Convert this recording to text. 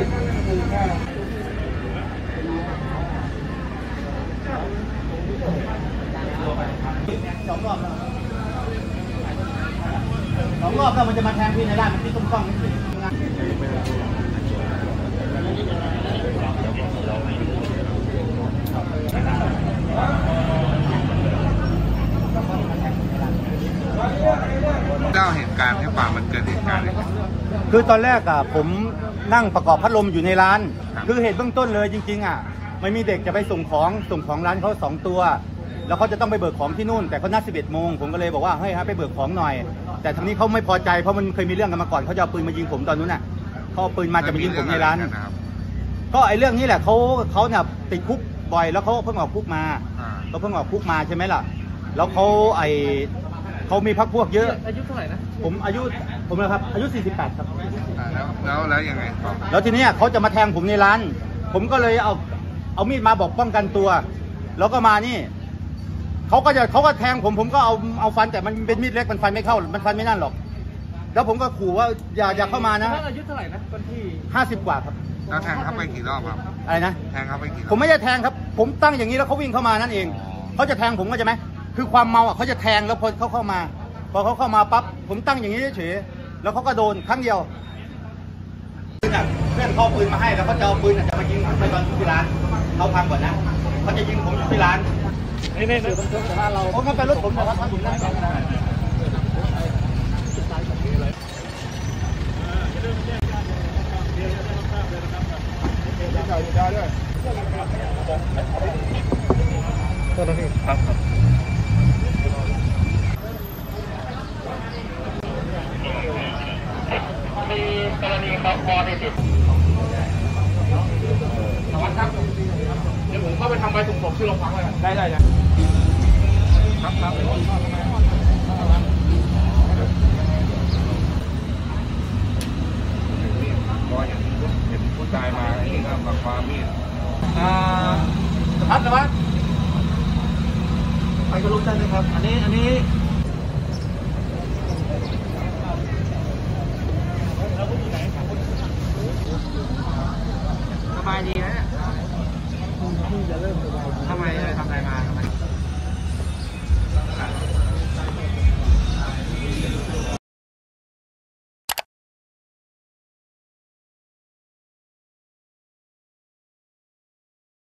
ก็มันจะมาแทงพี่ในด้านที่ต้องต้องเล่าเหตุการณ์ให้ฟังมันเกิดเหตุการณ์คือตอนแรกอ่ะผมนั่งประกอบพัดลมอยู่ในร้านคือเหตุเบื้องต้นเลยจริงๆอ่ะไม่มีเด็กจะไปส่งของร้านเขา2ตัวแล้วเขาจะต้องไปเบิกของที่นู่นแต่เขานัด11 โมงผมก็เลยบอกว่าเฮ้ยฮะไปเบิกของหน่อยแต่ทางนี้เขาไม่พอใจเพราะมันเคยมีเรื่องกันมาก่อนเขาจะเอาปืนมายิงผมตอนนู้นน่ะเขาเอาปืนมาจะมายิงผมในร้านก็ไอ้เรื่องนี้แหละเขาเนี่ยติดคุกบ่อยแล้วเขาเพิ่งออกคุกมาใช่ไหมล่ะแล้วเขามีพรรคพวกเยอะอายุเท่าไหร่นะผมนะครับอายุ48ครับแล้วยังไงแล้วทีนี้เขาจะมาแทงผมในร้านผมก็เลยเอามีดมาบอกป้องกันตัวแล้วก็มานี่เขาก็แทงผมก็เอาฟันแต่มันเป็นมีดเล็กมันฟันไม่เข้ามันฟันไม่นั่นหรอกแล้วผมก็ขู่ว่าอย่าเข้ามานะอายุเท่าไหร่นะตอนที่50 กว่าครับแล้วแทงเขาไปกี่รอบครับอะไรนะแทงเขาไปกี่ผมไม่ได้แทงครับผมตั้งอย่างนี้แล้วเขาวิ่งเข้ามานั่นเองเขาจะแทงผมก็ใช่ไหมคือความเมาอ่ะเขาจะแทงแล้วพอเขาเข้ามาปั๊บผมตั้งอย่างนี้เฉยแล้วเขาก็โดนครั้งเดียวเพื่อนเขาปืนมาให้แล้วเขาจะเอาปืนจะมายิงผมไปตอนที่ร้านเขาพังก่อนนะเขาจะยิงผมที่ร้านนี่คือผมแต่ว่าเราเขาขับไปรถผมนะครับผมนั่งกันนะตัวนี้ครับมีกรณีครับบอลในติดสวัสดีครับเดี๋ยวผมเข้าไปทำใบส่งศพที่โรงพักเลยได้ครับรออย่างเห็นผู้ตายมาเองครับกับความมีดสวัสดีครับไปกับลูกท่านนะครับอันนี้